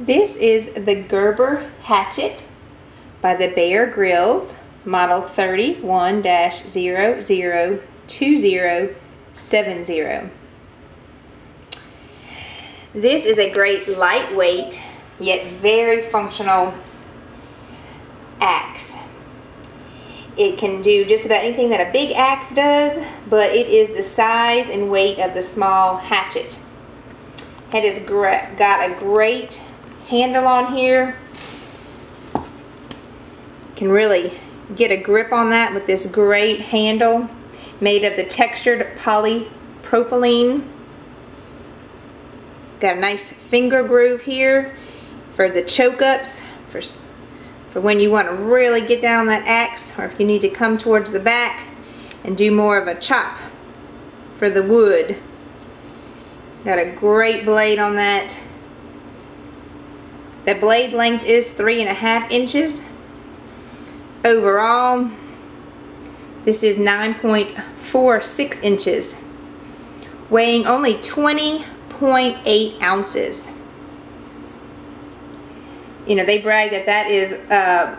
This is the Gerber hatchet by the Bear Grylls, model 31-002070. This is a great lightweight yet very functional axe. It can do just about anything that a big axe does, but it is the size and weight of the small hatchet. It has got a great handle on here. Can really get a grip on that with this great handle made of the textured polypropylene. Got a nice finger groove here for the choke ups, for when you want to really get down on that axe, or if you need to come towards the back and do more of a chop for the wood. Got a great blade on that. The blade length is 3.5 inches. Overall, this is 9.46 inches, weighing only 20.8 ounces. You know, they brag that that is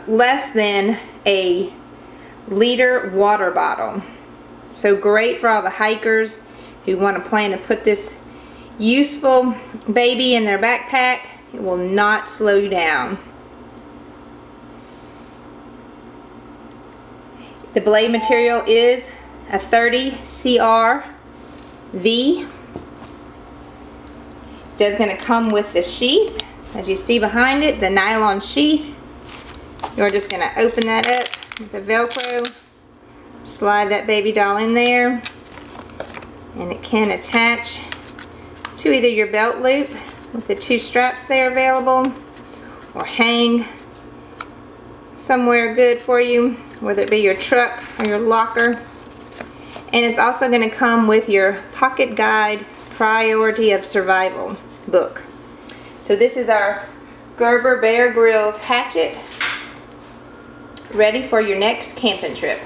less than a liter water bottle. So great for all the hikers who want to plan to put this useful baby in their backpack. It will not slow you down. The blade material is a 30 CR-V. It's going to come with the sheath. As you see behind it, the nylon sheath. You're just going to open that up with the Velcro, slide that baby doll in there, and it can attach to either your belt loop with the two straps there available, or hang somewhere good for you, whether it be your truck or your locker. And it's also going to come with your pocket guide Priority of Survival book. So this is our Gerber Bear Grylls hatchet, ready for your next camping trip.